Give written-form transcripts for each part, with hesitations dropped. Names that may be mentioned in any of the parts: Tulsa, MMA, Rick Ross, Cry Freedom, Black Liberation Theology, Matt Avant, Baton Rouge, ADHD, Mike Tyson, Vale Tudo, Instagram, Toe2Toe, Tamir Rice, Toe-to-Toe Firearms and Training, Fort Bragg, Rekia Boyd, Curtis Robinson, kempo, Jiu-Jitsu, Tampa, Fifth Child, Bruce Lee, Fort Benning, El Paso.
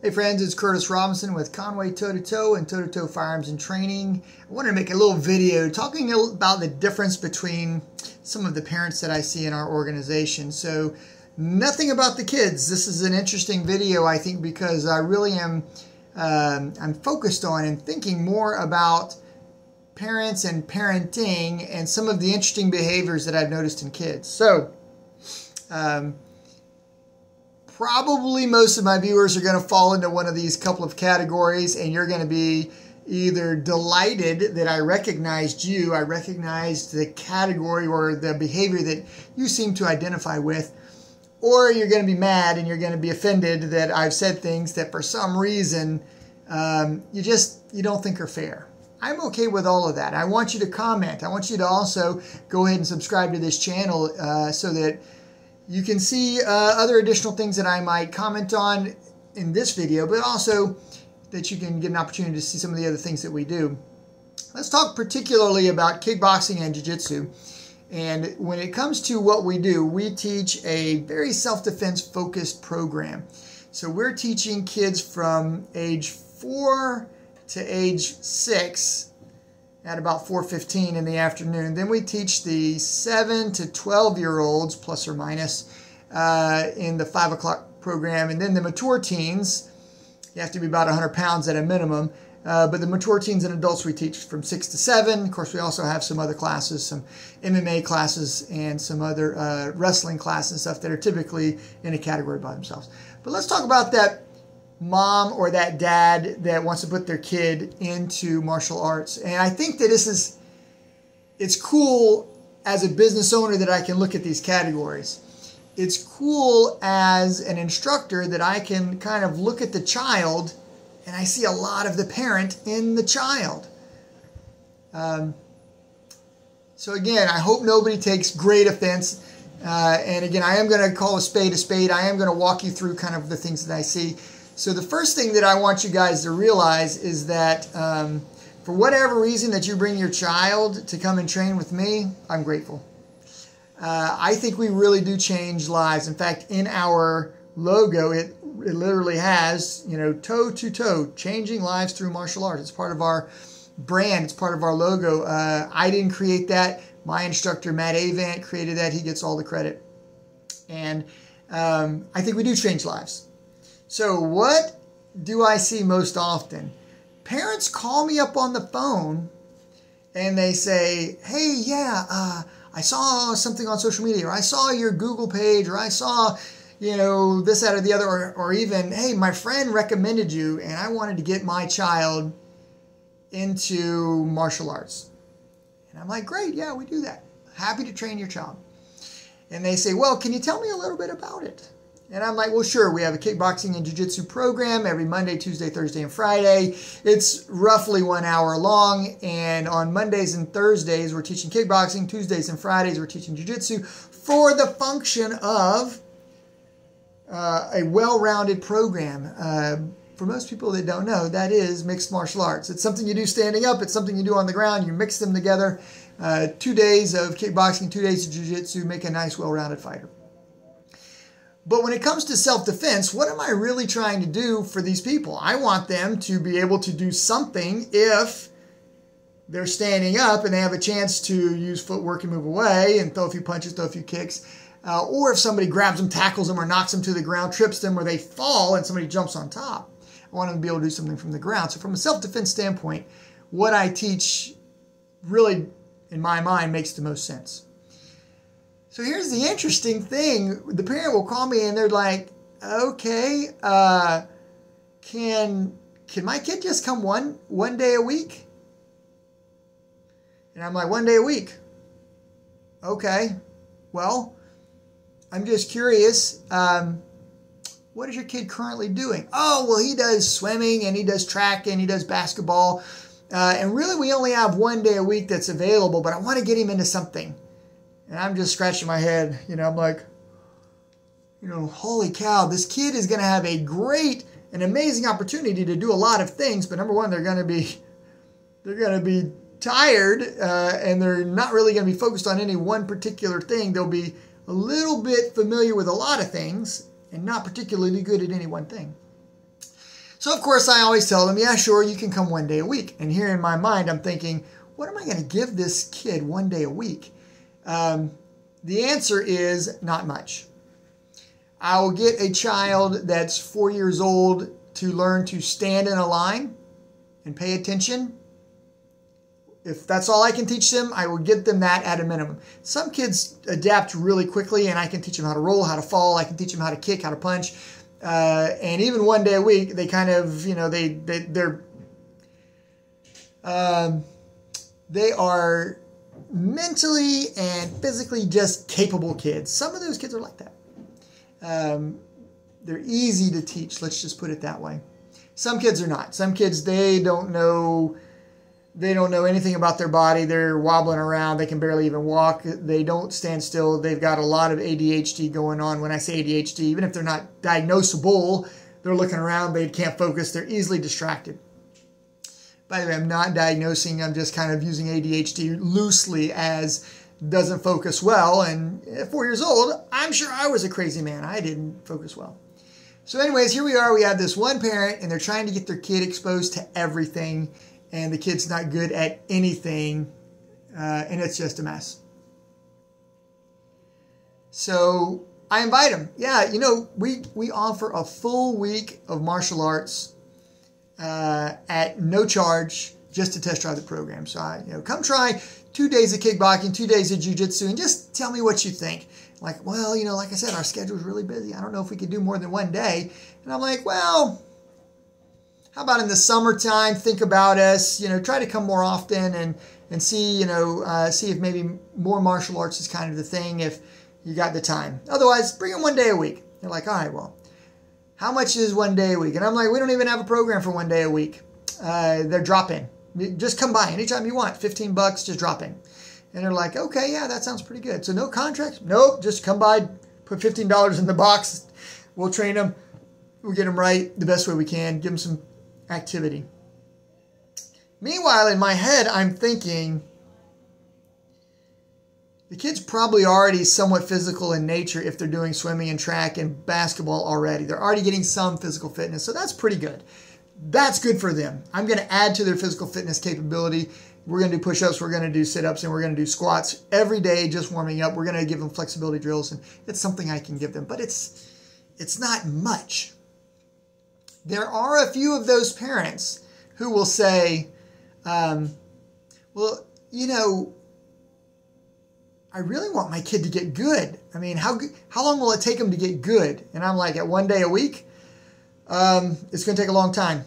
Hey friends, it's Curtis Robinson with Conway Toe-to-Toe and Toe-to-Toe Firearms and Training. I wanted to make a little video talking about the difference between some of the parents that I see in our organization. So, nothing about the kids. This is an interesting video, I think, because I really am I'm focused on and thinking more about parents and parenting and some of the interesting behaviors that I've noticed in kids. So, probably most of my viewers are going to fall into one of these couple of categories, and you're going to be either delighted that I recognized you, I recognized the category or the behavior that you seem to identify with, or you're going to be mad and you're going to be offended that I've said things that for some reason you don't think are fair. I'm okay with all of that. I want you to comment. I want you to also go ahead and subscribe to this channel so that you can see other additional things that I might comment on in this video, but also that you can get an opportunity to see some of the other things that we do. Let's talk particularly about kickboxing and jiu-jitsu. And when it comes to what we do, we teach a very self-defense focused program. So we're teaching kids from age 4 to age 6 at about 4:15 in the afternoon. Then we teach the 7 to 12-year-olds, plus or minus, in the 5 o'clock program. And then the mature teens, you have to be about 100 pounds at a minimum. But the mature teens and adults we teach from 6 to 7. Of course, we also have some other classes, some MMA classes and some other wrestling classes and stuff that are typically in a category by themselves. But let's talk about that mom or that dad that wants to put their kid into martial arts. And I think that it's cool as a business owner that I can look at these categories. It's cool as an instructor that I can kind of look at the child and I see a lot of the parent in the child. So again, I hope nobody takes great offense. And again, I am going to call a spade a spade. I am going to walk you through kind of the things that I see. So the first thing that I want you guys to realize is that for whatever reason that you bring your child to come and train with me, I'm grateful. I think we really do change lives. In fact, in our logo, it literally has, you know, toe-to-toe, changing lives through martial arts. It's part of our brand. It's part of our logo. I didn't create that. My instructor, Matt Avant, created that. He gets all the credit. And I think we do change lives. So what do I see most often? Parents call me up on the phone and they say, hey, yeah, I saw something on social media, or I saw your Google page, or I saw, you know, this, that, or the other, or even, hey, my friend recommended you and I wanted to get my child into martial arts. And I'm like, great, yeah, we do that. Happy to train your child. And they say, well, can you tell me a little bit about it? And I'm like, well, sure, we have a kickboxing and jiu-jitsu program every Monday, Tuesday, Thursday, and Friday. It's roughly 1 hour long, and on Mondays and Thursdays, we're teaching kickboxing. Tuesdays and Fridays, we're teaching jiu-jitsu for the function of a well-rounded program. For most people that don't know, that is mixed martial arts. It's something you do standing up. It's something you do on the ground. You mix them together. 2 days of kickboxing, 2 days of jiu-jitsu, make a nice, well-rounded fighter. But when it comes to self-defense, what am I really trying to do for these people? I want them to be able to do something if they're standing up and they have a chance to use footwork and move away and throw a few punches, throw a few kicks. Or if somebody grabs them, tackles them, or knocks them to the ground, trips them, or they fall and somebody jumps on top. I want them to be able to do something from the ground. So from a self-defense standpoint, what I teach really, in my mind, makes the most sense. So here's the interesting thing. The parent will call me and they're like, okay, can my kid just come one day a week? And I'm like, 1 day a week. Okay, well, I'm just curious. What is your kid currently doing? Oh, well, he does swimming and he does track and he does basketball. And really we only have 1 day a week that's available, but I want to get him into something. And I'm just scratching my head, you know, I'm like, you know, holy cow, this kid is going to have a great and amazing opportunity to do a lot of things. But number one, they're going to be tired and they're not really going to be focused on any one particular thing. They'll be a little bit familiar with a lot of things and not particularly good at any one thing. So, of course, I always tell them, yeah, sure, you can come one day a week. And here in my mind, I'm thinking, what am I going to give this kid one day a week? The answer is not much. I will get a child that's 4 years old to learn to stand in a line and pay attention. If that's all I can teach them, I will get them that at a minimum. Some kids adapt really quickly, and I can teach them how to roll, how to fall. I can teach them how to kick, how to punch. And even one day a week, they kind of, you know, they are mentally and physically just capable kids. Some of those kids are like that. They're easy to teach. Let's just put it that way. Some kids are not. Some kids, they don't know anything about their body. They're wobbling around. They can barely even walk. They don't stand still. They've got a lot of ADHD going on. When I say ADHD, even if they're not diagnosable, they're looking around. They can't focus. They're easily distracted. By the way, I'm not diagnosing. I'm just kind of using ADHD loosely as doesn't focus well. And at 4 years old, I'm sure I was a crazy man. I didn't focus well. So anyways, here we are. We have this one parent, and they're trying to get their kid exposed to everything. And the kid's not good at anything. And it's just a mess. So I invite him. Yeah, you know, we offer a full week of martial arts at no charge, just to test drive the program. So come try 2 days of kickboxing, 2 days of jiu-jitsu, and just tell me what you think. Like, well, you know, like I said, our schedule's really busy. I don't know if we could do more than one day. And I'm like, well, how about in the summertime? Think about us. You know, try to come more often and see. You know, see if maybe more martial arts is kind of the thing if you got the time. Otherwise, bring them 1 day a week. They're like, all right, well, how much is 1 day a week? And I'm like, we don't even have a program for 1 day a week. They're drop in. Just come by anytime you want. $15, just drop in. And they're like, okay, yeah, that sounds pretty good. So no contracts? Nope. Just come by, put $15 in the box. We'll train them. We'll get them right the best way we can. Give them some activity. Meanwhile, in my head, I'm thinking the kid's probably already somewhat physical in nature if they're doing swimming and track and basketball already. They're already getting some physical fitness, so that's pretty good. That's good for them. I'm going to add to their physical fitness capability. We're going to do push-ups, we're going to do sit-ups, and we're going to do squats every day just warming up. We're going to give them flexibility drills, and it's something I can give them, but it's not much. There are a few of those parents who will say, well, you know, I really want my kid to get good. I mean, how long will it take them to get good? And I'm like, at 1 day a week? It's going to take a long time.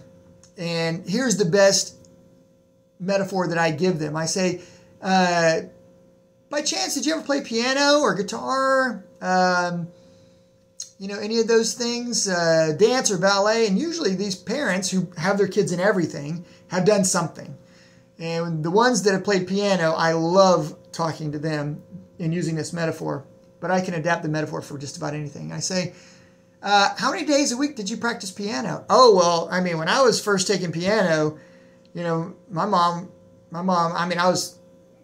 And here's the best metaphor that I give them. I say, by chance, did you ever play piano or guitar? You know, any of those things, dance or ballet. And usually these parents who have their kids in everything have done something. And the ones that have played piano, I love talking to them and using this metaphor, but I can adapt the metaphor for just about anything. I say, how many days a week did you practice piano? Oh, well, I mean, when I was first taking piano, you know, my mom, I mean, I was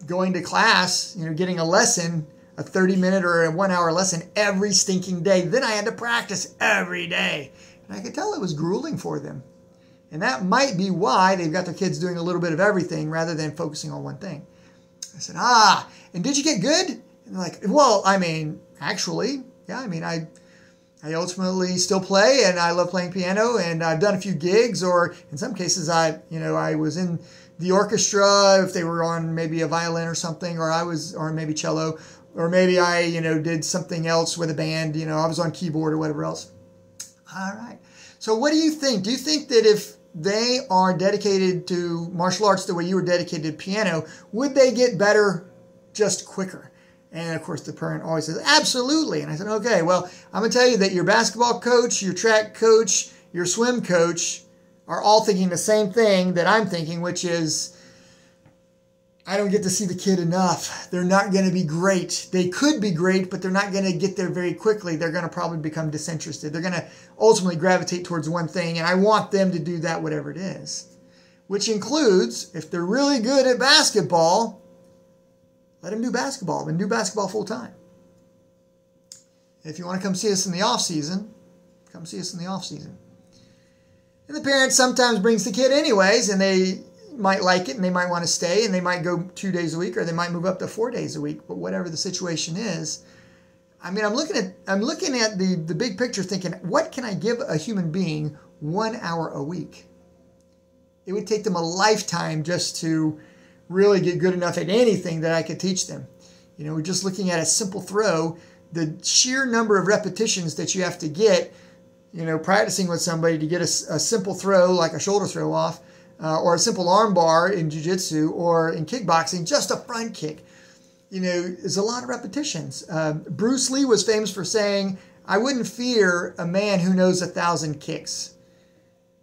going to class, you know, getting a lesson, a 30-minute or a 1-hour lesson every stinking day. Then I had to practice every day. And I could tell it was grueling for them. And that might be why they've got their kids doing a little bit of everything rather than focusing on one thing. I said, and did you get good? And they're like, well, I mean, actually, yeah, I mean, I ultimately still play, and I love playing piano, and I've done a few gigs, or in some cases, I was in the orchestra, if they were on maybe a violin or something, or I was, or maybe cello, or maybe I, you know, did something else with a band. You know, I was on keyboard or whatever else. All right. So what do you think? Do you think that if they are dedicated to martial arts the way you were dedicated to piano, would they get better just quicker? And, of course, the parent always says, absolutely. And I said, okay, well, I'm going to tell you that your basketball coach, your track coach, your swim coach are all thinking the same thing that I'm thinking, which is, I don't get to see the kid enough. They're not going to be great. They could be great, but they're not going to get there very quickly. They're going to probably become disinterested. They're going to ultimately gravitate towards one thing, and I want them to do that, whatever it is, which includes, if they're really good at basketball, let them do basketball and do basketball full time. If you want to come see us in the off season, come see us in the off season. And the parent sometimes brings the kid anyways, and they might like it, and they might want to stay, and they might go 2 days a week, or they might move up to 4 days a week. But whatever the situation is, I mean, I'm looking at the big picture thinking, what can I give a human being 1 hour a week? It would take them a lifetime just to really get good enough at anything that I could teach them. You know, we're just looking at a simple throw, the sheer number of repetitions that you have to get, you know, practicing with somebody to get a simple throw like a shoulder throw off, or a simple arm bar in jiu-jitsu or in kickboxing, just a front kick. You know, there's a lot of repetitions. Bruce Lee was famous for saying, I wouldn't fear a man who knows 1,000 kicks,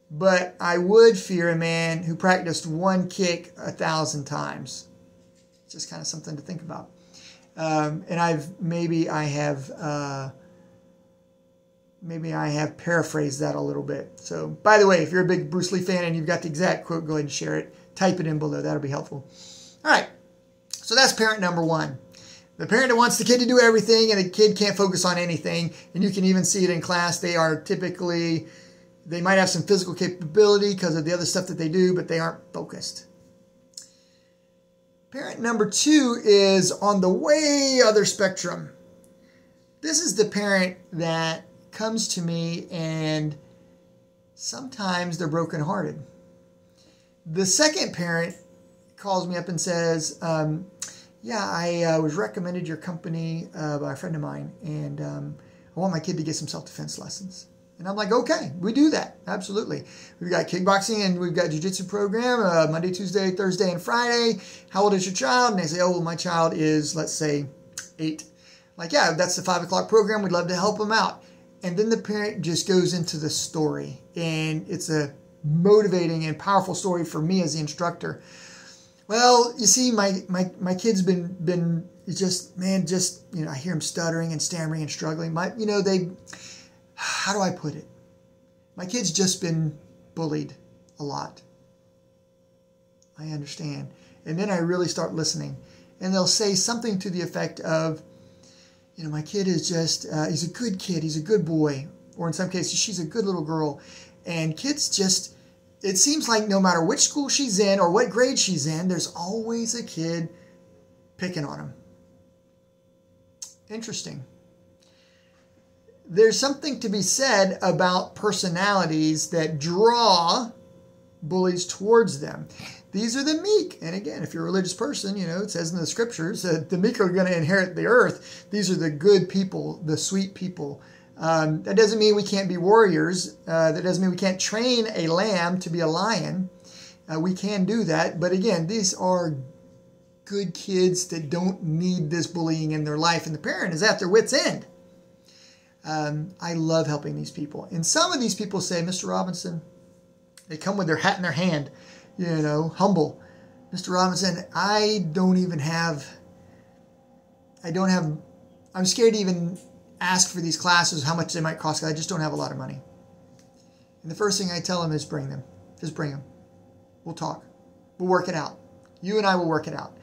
but I would fear a man who practiced one kick 1,000 times. It's just kind of something to think about. And maybe I have paraphrased that a little bit. So, by the way, if you're a big Bruce Lee fan and you've got the exact quote, go ahead and share it. Type it in below. That'll be helpful. All right. So that's parent number one. The parent that wants the kid to do everything and the kid can't focus on anything. And you can even see it in class. They are typically, they might have some physical capability because of the other stuff that they do, but they aren't focused. Parent number two is on the way other spectrum. This is the parent that comes to me and sometimes they're brokenhearted. The second parent calls me up and says, I was recommended your company by a friend of mine, and I want my kid to get some self-defense lessons. And I'm like, okay, we do that. Absolutely. We've got kickboxing and we've got jiu-jitsu program Monday, Tuesday, Thursday, and Friday. How old is your child? And they say, oh, well, my child is, let's say, 8. I'm like, yeah, that's the 5 o'clock program. We'd love to help them out. And then the parent just goes into the story, and it's a motivating and powerful story for me as the instructor. Well, you see, my kid's been just, you know, I hear him stuttering and stammering and struggling. How do I put it? My kid's just been bullied a lot. I understand. And then I really start listening. And they'll say something to the effect of, you know, my kid is just, he's a good kid, he's a good boy. Or in some cases, she's a good little girl. And kids just, it seems like no matter which school she's in or what grade she's in, there's always a kid picking on him. Interesting. There's something to be said about personalities that draw bullies towards them. These are the meek. And again, if you're a religious person, you know, it says in the scriptures that the meek are going to inherit the earth. These are the good people, the sweet people. That doesn't mean we can't be warriors. That doesn't mean we can't train a lamb to be a lion. We can do that. But again, these are good kids that don't need this bullying in their life. And the parent is at their wit's end. I love helping these people. And some of these people say, Mr. Robinson, they come with their hat in their hand, you know, humble. Mr. Robinson, I'm scared to even ask for these classes, how much they might cost, because I just don't have a lot of money. And the first thing I tell them is bring them. Just bring them. We'll talk. We'll work it out. You and I will work it out.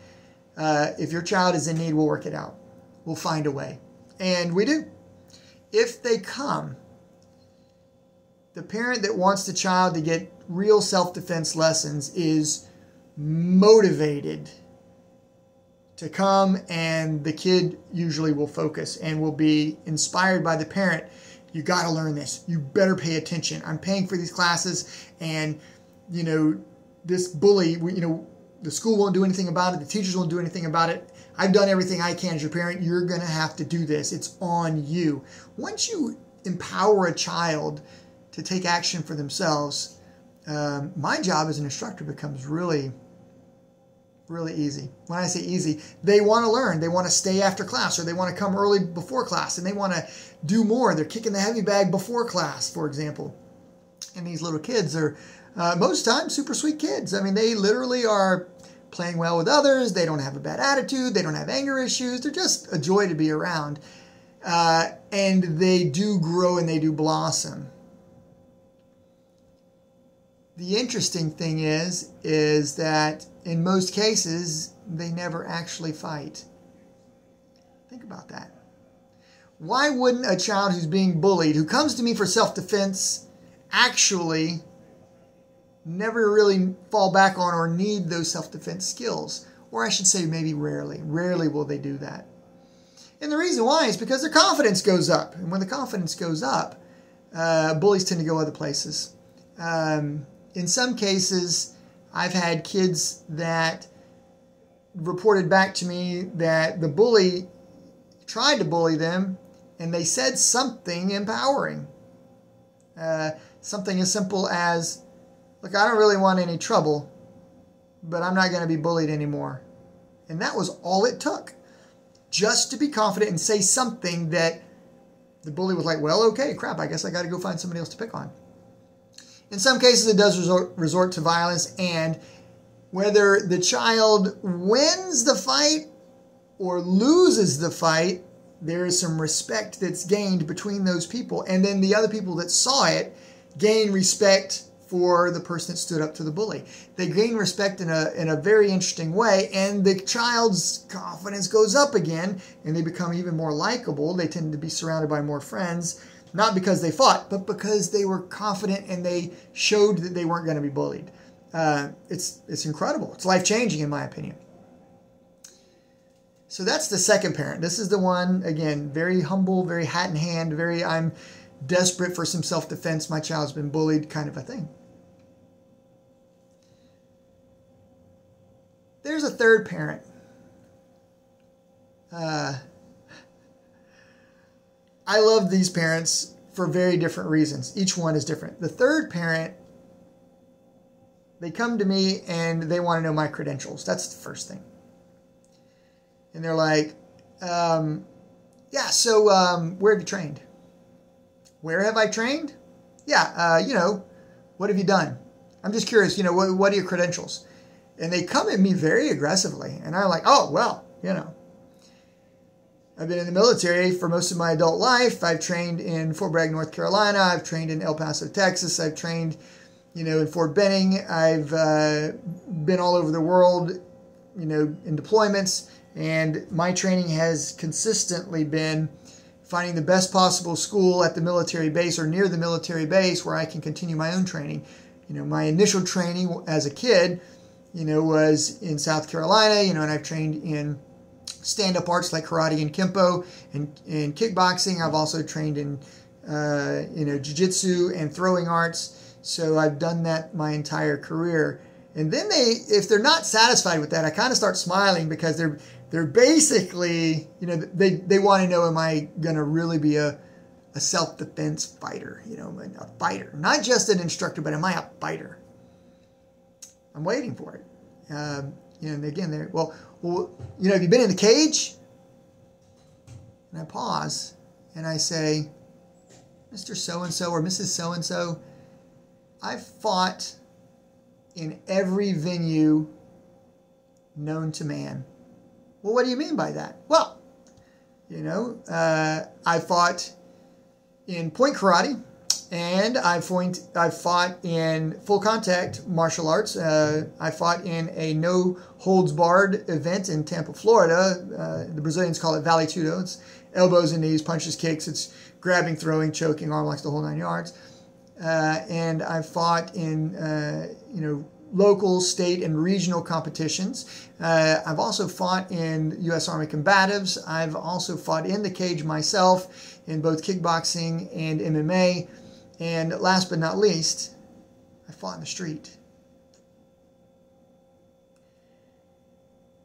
If your child is in need, we'll work it out. We'll find a way. And we do. If they come, the parent that wants the child to get real self-defense lessons is motivated to come, and the kid usually will focus and will be inspired by the parent. You got to learn this. You better pay attention. I'm paying for these classes, and you know, this bully, you know, the school won't do anything about it. The teachers won't do anything about it. I've done everything I can as your parent. You're going to have to do this. It's on you. Once you empower a child to take action for themselves, my job as an instructor becomes really, really easy. When I say easy, they want to learn. They want to stay after class, or they want to come early before class, and they want to do more. They're kicking the heavy bag before class, for example. And these little kids are, most times, super sweet kids. I mean, they literally are playing well with others. They don't have a bad attitude. They don't have anger issues. They're just a joy to be around. And they do grow and they do blossom. The interesting thing is that in most cases, they never actually fight. Think about that. Why wouldn't a child who's being bullied, who comes to me for self-defense, actually never really fall back on or need those self-defense skills. Or I should say maybe rarely. Rarely will they do that. And the reason why is because their confidence goes up. And when the confidence goes up, bullies tend to go other places. In some cases, I've had kids that reported back to me that the bully tried to bully them and they said something empowering. Something as simple as, look, I don't really want any trouble, but I'm not going to be bullied anymore. And that was all it took. Just to be confident and say something that the bully was like, well, okay, crap, I guess I got to go find somebody else to pick on. In some cases, it does resort to violence, and whether the child wins the fight or loses the fight, there is some respect that's gained between those people, and then the other people that saw it gain respect for the person that stood up to the bully. They gain respect in a very interesting way, and the child's confidence goes up again, and they become even more likable. They tend to be surrounded by more friends, not because they fought, but because they were confident and they showed that they weren't going to be bullied. It's incredible. It's life-changing, in my opinion. So that's the second parent. This is the one, again, very humble, very hat in hand, very I'm desperate for some self-defense, my child's been bullied kind of a thing. There's a third parent. I love these parents for very different reasons. Each one is different. The third parent, they come to me and they want to know my credentials. That's the first thing. And they're like, where have you trained? Where have I trained? Yeah, what have you done? I'm just curious, what are your credentials? And they come at me very aggressively. And I'm like, oh, well, I've been in the military for most of my adult life. I've trained in Fort Bragg, North Carolina. I've trained in El Paso, Texas. I've trained, in Fort Benning. I've been all over the world, in deployments. And my training has consistently been finding the best possible school at the military base or near the military base where I can continue my own training. My initial training as a kid, was in South Carolina, and I've trained in stand-up arts like karate and kempo and in kickboxing. I've also trained in, jiu-jitsu and throwing arts. So I've done that my entire career. And then if they're not satisfied with that, I kind of start smiling because they're basically, they want to know, am I going to really be a self-defense fighter? A fighter, not just an instructor, but am I a fighter? I'm waiting for it. And again, they're, well, have you been in the cage? And I pause and I say, Mr. So-and-so or Mrs. So-and-so, I've fought in every venue known to man. Well, what do you mean by that? Well, I fought in point karate, and I fought in full contact martial arts. I fought in a no-holds-barred event in Tampa, Florida. The Brazilians call it Vale Tudo. It's elbows and knees, punches, kicks. It's grabbing, throwing, choking, arm locks, the whole nine yards. And I fought in, local, state, and regional competitions. I've also fought in U.S. Army combatives. I've also fought in the cage myself in both kickboxing and MMA. And last but not least, I fought in the street.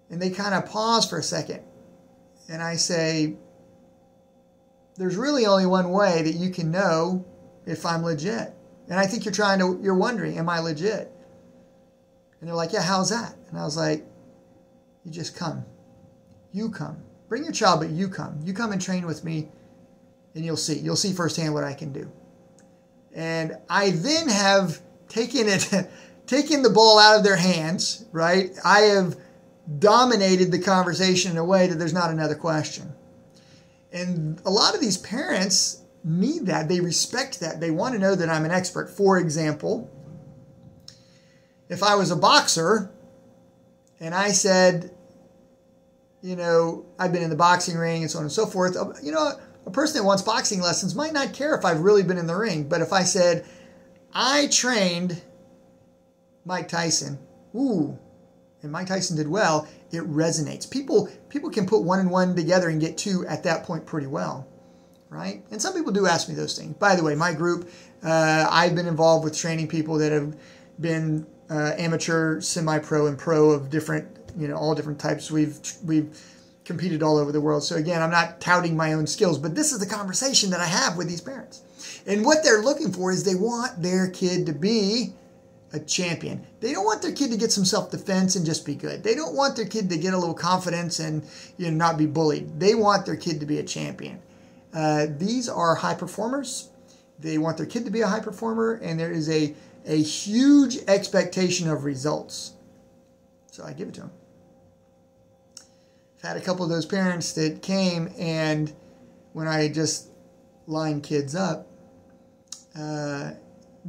And they kind of pause for a second. And I say, there's really only one way that you can know if I'm legit. And I think you're wondering, am I legit? And they're like, yeah, how's that? And I was like, you just come. You come. Bring your child, but you come. You come and train with me, and you'll see. You'll see firsthand what I can do. And I then have taken the ball out of their hands, right? I have dominated the conversation in a way that there's not another question. And a lot of these parents need that. They respect that. They want to know that I'm an expert. For example, if I was a boxer and I said, I've been in the boxing ring and so on and so forth, a person that wants boxing lessons might not care if I've really been in the ring. But if I said, I trained Mike Tyson, ooh, and Mike Tyson did well, it resonates. People can put one and one together and get two at that point pretty well, right? And some people do ask me those things. By the way, my group, I've been involved with training people that have been amateur, semi-pro, and pro of different, you know, all different types. We've competed all over the world. So again, I'm not touting my own skills, but this is the conversation that I have with these parents. And what they're looking for is they want their kid to be a champion. They don't want their kid to get some self-defense and just be good. They don't want their kid to get a little confidence and, you know, not be bullied. They want their kid to be a champion. These are high performers. They want their kid to be a high performer, and there is a huge expectation of results. So I give it to them. I've had a couple of those parents that came, and when I just line kids up,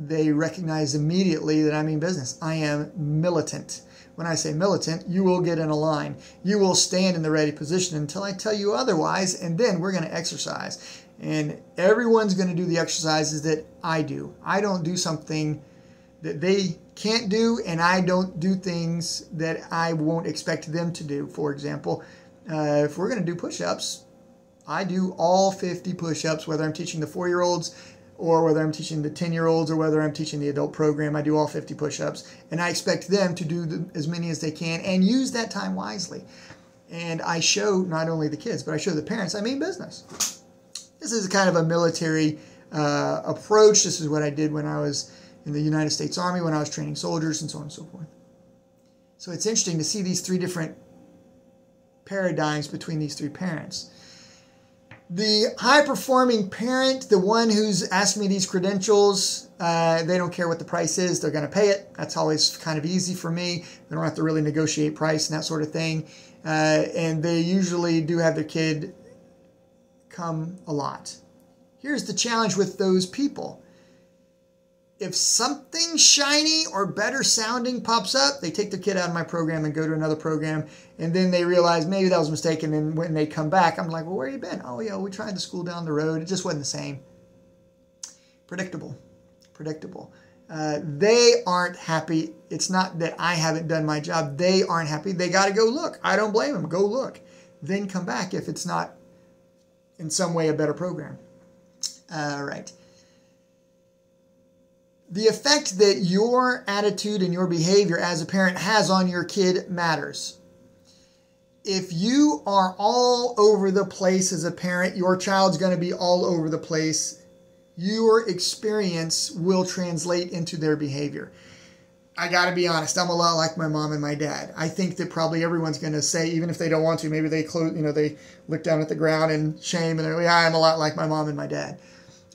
they recognize immediately that I mean business. I am militant. When I say militant, you will get in a line. You will stand in the ready position until I tell you otherwise, and then we're going to exercise. And everyone's going to do the exercises that I do. I don't do something that they can't do, and I don't do things that I won't expect them to do. For example, if we're going to do push-ups, I do all 50 push-ups, whether I'm teaching the 4-year-olds or whether I'm teaching the 10-year-olds or whether I'm teaching the adult program. I do all 50 push-ups, and I expect them to do as many as they can and use that time wisely. And I show not only the kids, but I show the parents I mean business. This is kind of a military approach. This is what I did when I was in the United States Army, when I was training soldiers, and so on and so forth. So it's interesting to see these three different paradigms between these three parents. The high-performing parent, the one who's asking me these credentials, they don't care what the price is. They're going to pay it. That's always kind of easy for me. They don't have to really negotiate price and that sort of thing. And they usually do have their kid come a lot. Here's the challenge with those people. If something shiny or better sounding pops up, they take their kid out of my program and go to another program, and then they realize maybe that was a mistake, and then when they come back, I'm like, well, where you been? Oh, yeah, we tried the school down the road. It just wasn't the same. Predictable. Predictable. They aren't happy. It's not that I haven't done my job. They aren't happy. They got to go look. I don't blame them. Go look. Then come back if it's not in some way a better program. All right. The effect that your attitude and your behavior as a parent has on your kid matters. If you are all over the place as a parent, your child's going to be all over the place. Your experience will translate into their behavior. I got to be honest, I'm a lot like my mom and my dad. I think that probably everyone's going to say, even if they don't want to, maybe they close, you know, they look down at the ground in shame and they're like, yeah, I'm a lot like my mom and my dad.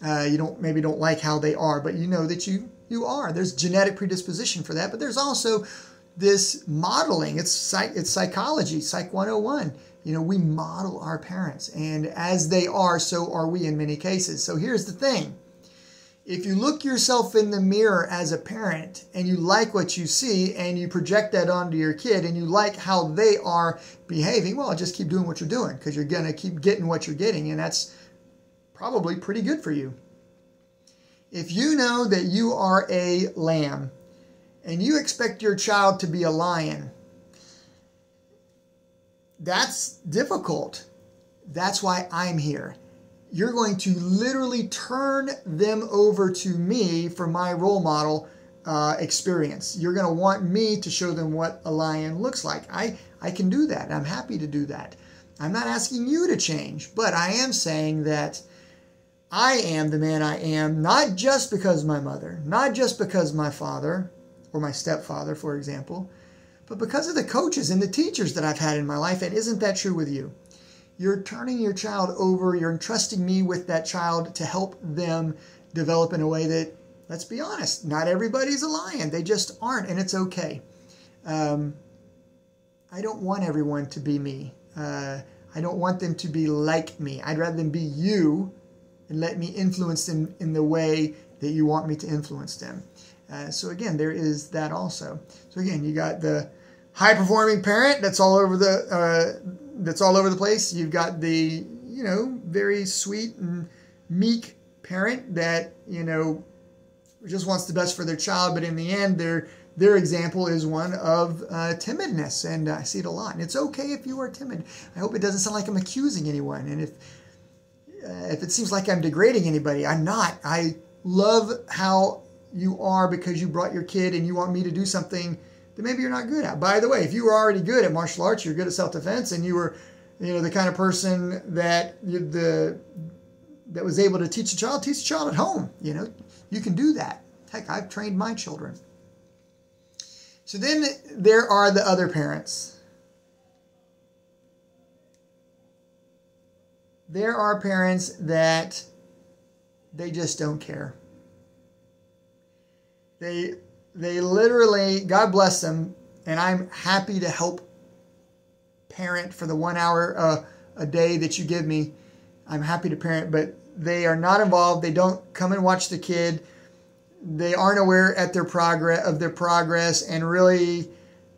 You don't like how they are, but you know that you are. There's genetic predisposition for that, but there's also this modeling. It's psychology, Psych 101. You know, we model our parents, and as they are, so are we in many cases. So here's the thing. If you look yourself in the mirror as a parent and you like what you see and you project that onto your kid and you like how they are behaving, well, just keep doing what you're doing because you're going to keep getting what you're getting, and that's probably pretty good for you. If you know that you are a lamb and you expect your child to be a lion, that's difficult. That's why I'm here. You're going to literally turn them over to me for my role model experience. You're going to want me to show them what a lion looks like. I can do that. I'm happy to do that. I'm not asking you to change, but I am saying that I am the man I am, not just because of my mother, not just because of my father or my stepfather, for example, but because of the coaches and the teachers that I've had in my life. And isn't that true with you? You're turning your child over. You're entrusting me with that child to help them develop in a way that, let's be honest, not everybody's a lion. They just aren't, and it's okay. I don't want everyone to be me. I don't want them to be like me. I'd rather them be you, and let me influence them in the way that you want me to influence them. So again, there is that also. So again, you got the high-performing parent that's all over the place. You've got the, you know, very sweet and meek parent that, you know, just wants the best for their child, but in the end, they're Their example is one of timidness, and I see it a lot. And it's okay if you are timid. I hope it doesn't sound like I'm accusing anyone. And if it seems like I'm degrading anybody, I'm not. I love how you are because you brought your kid and you want me to do something that maybe you're not good at. By the way, if you were already good at martial arts, you're good at self-defense, and you were, you know, the kind of person that that was able to teach a child at home. You know, you can do that. Heck, I've trained my children. So then there are the other parents. There are parents that they just don't care. They literally, God bless them, and I'm happy to help parent for the 1 hour a day that you give me. I'm happy to parent, but they are not involved. They don't come and watch the kid. They aren't aware of their progress, and really,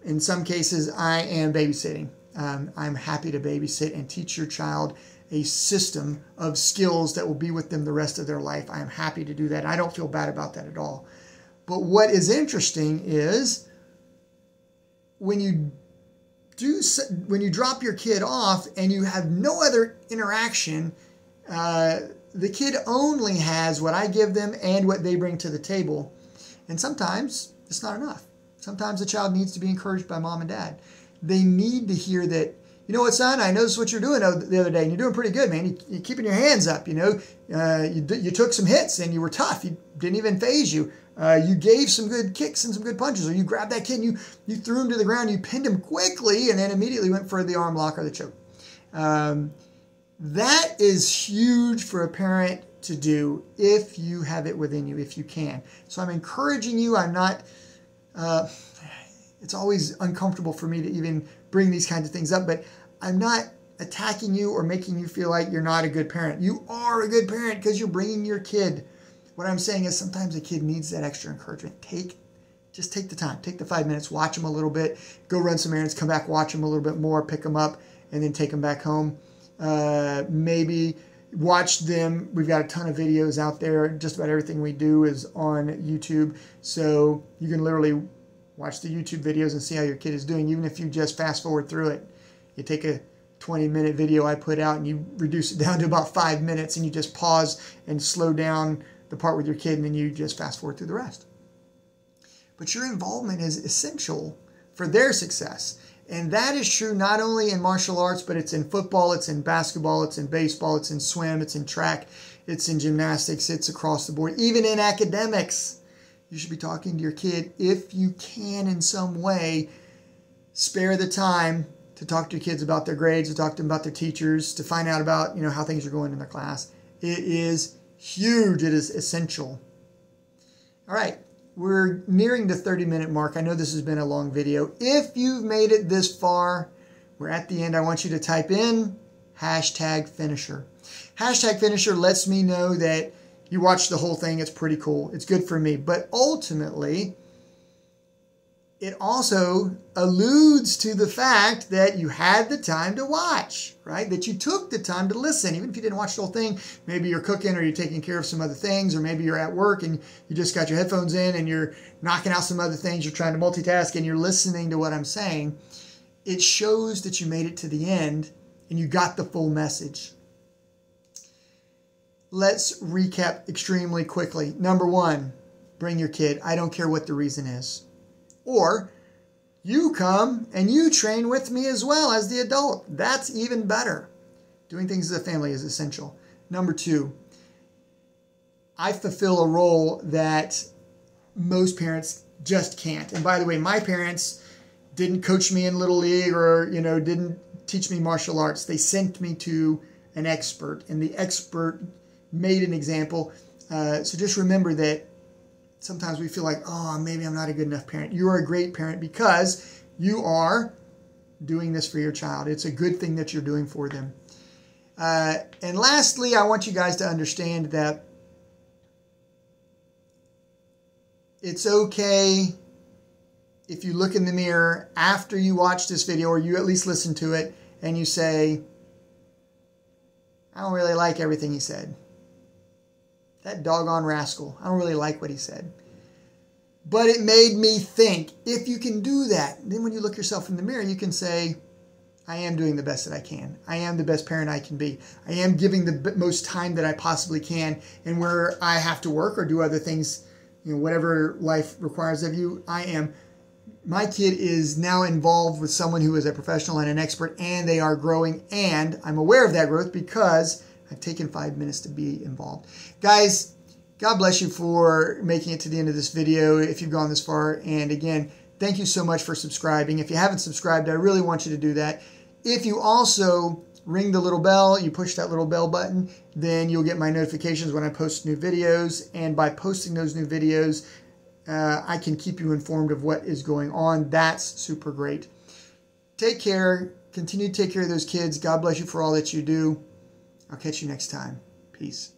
in some cases, I am babysitting. I'm happy to babysit and teach your child a system of skills that will be with them the rest of their life. I am happy to do that. I don't feel bad about that at all. But what is interesting is when you drop your kid off and you have no other interaction, the kid only has what I give them and what they bring to the table. And sometimes it's not enough. Sometimes the child needs to be encouraged by mom and dad. They need to hear that, you know what, son, I noticed what you're doing the other day, and you're doing pretty good, man. You're keeping your hands up, you know. You took some hits and you were tough. You didn't even phase you. You gave some good kicks and some good punches, or you grabbed that kid and you threw him to the ground, you pinned him quickly, and then immediately went for the arm lock or the choke. That is huge for a parent to do if you have it within you, if you can. So I'm encouraging you. I'm not, it's always uncomfortable for me to even bring these kinds of things up, but I'm not attacking you or making you feel like you're not a good parent. You are a good parent because you're bringing your kid. What I'm saying is sometimes a kid needs that extra encouragement. Just take the time. Take the 5 minutes, watch them a little bit, go run some errands, come back, watch them a little bit more, pick them up, and then take them back home. Maybe watch them. We've got a ton of videos out there. Just about everything we do is on YouTube. So you can literally watch the YouTube videos and see how your kid is doing. Even if you just fast forward through it, you take a 20-minute video I put out and you reduce it down to about 5 minutes, and you just pause and slow down the part with your kid, and then you just fast forward through the rest. But your involvement is essential for their success. And that is true not only in martial arts, but it's in football, it's in basketball, it's in baseball, it's in swim, it's in track, it's in gymnastics, it's across the board. Even in academics, you should be talking to your kid if you can in some way. Spare the time to talk to your kids about their grades, to talk to them about their teachers, to find out about, you know, how things are going in their class. It is huge. It is essential. All right. We're nearing the 30-minute mark. I know this has been a long video. If you've made it this far, we're at the end. I want you to type in hashtag finisher. Hashtag finisher lets me know that you watched the whole thing. It's pretty cool. It's good for me. But ultimately, it also alludes to the fact that you had the time to watch, right? That you took the time to listen. Even if you didn't watch the whole thing, maybe you're cooking or you're taking care of some other things, or maybe you're at work and you just got your headphones in and you're knocking out some other things, you're trying to multitask and you're listening to what I'm saying. It shows that you made it to the end and you got the full message. Let's recap extremely quickly. Number one, bring your kid. I don't care what the reason is. Or you come and you train with me as well as the adult. That's even better. Doing things as a family is essential. Number two, I fulfill a role that most parents just can't. And by the way, my parents didn't coach me in Little League or, you know, didn't teach me martial arts. They sent me to an expert, and the expert made an example. So just remember that. Sometimes we feel like, oh, maybe I'm not a good enough parent. You are a great parent because you are doing this for your child. It's a good thing that you're doing for them. And lastly, I want you guys to understand that it's okay if you look in the mirror after you watch this video, or you at least listen to it, and you say, I don't really like everything he said. That doggone rascal. I don't really like what he said. But it made me think, if you can do that, then when you look yourself in the mirror, you can say, I am doing the best that I can. I am the best parent I can be. I am giving the most time that I possibly can. And where I have to work or do other things, you know, whatever life requires of you, I am. My kid is now involved with someone who is a professional and an expert, and they are growing, and I'm aware of that growth because I've taken 5 minutes to be involved. Guys, God bless you for making it to the end of this video if you've gone this far. And again, thank you so much for subscribing. If you haven't subscribed, I really want you to do that. If you also ring the little bell, you push that little bell button, then you'll get my notifications when I post new videos. And by posting those new videos, I can keep you informed of what is going on. That's super great. Take care. Continue to take care of those kids. God bless you for all that you do. I'll catch you next time. Peace.